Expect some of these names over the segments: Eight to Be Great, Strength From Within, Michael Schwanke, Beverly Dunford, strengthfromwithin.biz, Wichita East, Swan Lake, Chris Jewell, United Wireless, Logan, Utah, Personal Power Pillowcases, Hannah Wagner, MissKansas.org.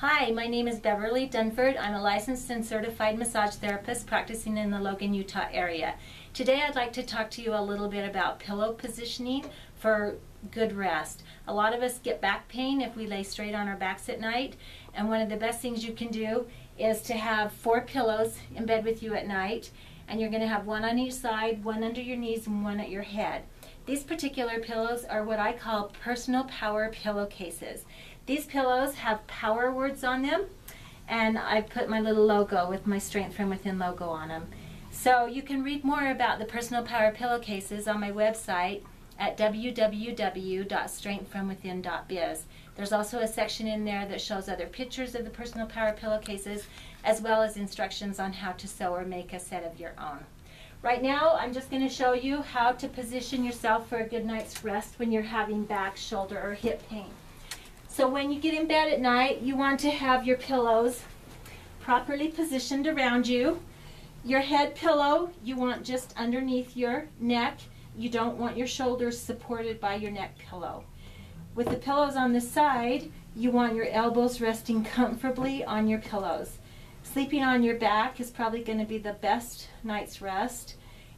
Hi, my name is Beverly Dunford. I'm a licensed and certified massage therapist practicing in the Logan, Utah area. Today I'd like to talk to you a little bit about pillow positioning for good rest. A lot of us get back pain if we lay straight on our backs at night, and one of the best things you can do is to have 4 pillows in bed with you at night, and you're going to have one on each side, one under your knees and one at your head. These particular pillows are what I call personal power pillowcases. These pillows have power words on them, and I put my little logo with my Strength From Within logo on them. So you can read more about the personal power pillowcases on my website at www.strengthfromwithin.biz. There's also a section in there that shows other pictures of the personal power pillowcases, as well as instructions on how to sew or make a set of your own. Right now, I'm just going to show you how to position yourself for a good night's rest when you're having back, shoulder, or hip pain. So when you get in bed at night, you want to have your pillows properly positioned around you. Your head pillow, you want just underneath your neck. You don't want your shoulders supported by your neck pillow. With the pillows on the side, you want your elbows resting comfortably on your pillows. Sleeping on your back is probably going to be the best night's rest,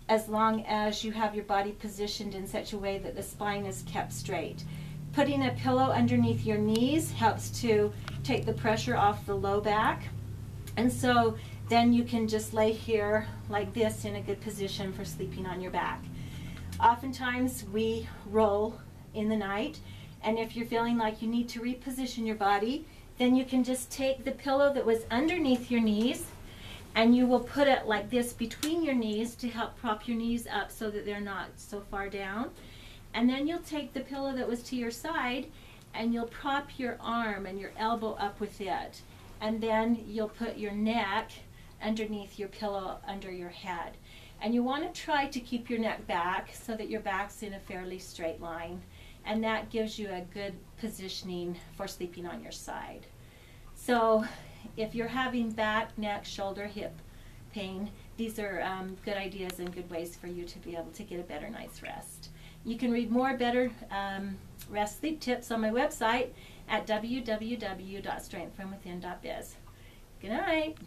as long as you have your body positioned in such a way that the spine is kept straight. Putting a pillow underneath your knees helps to take the pressure off the low back, and so then you can just lay here like this in a good position for sleeping on your back. Oftentimes we roll in the night, and if you're feeling like you need to reposition your body, then you can just take the pillow that was underneath your knees and you will put it like this between your knees to help prop your knees up so that they're not so far down. And then you'll take the pillow that was to your side and you'll prop your arm and your elbow up with it. And then you'll put your neck underneath your pillow under your head. And you want to try to keep your neck back so that your back's in a fairly straight line. And that gives you a good positioning for sleeping on your side. So if you're having back, neck, shoulder, hip pain, these are good ideas and good ways for you to be able to get a better night's rest. You can read more better rest sleep tips on my website at www.strengthfromwithin.biz. Good night.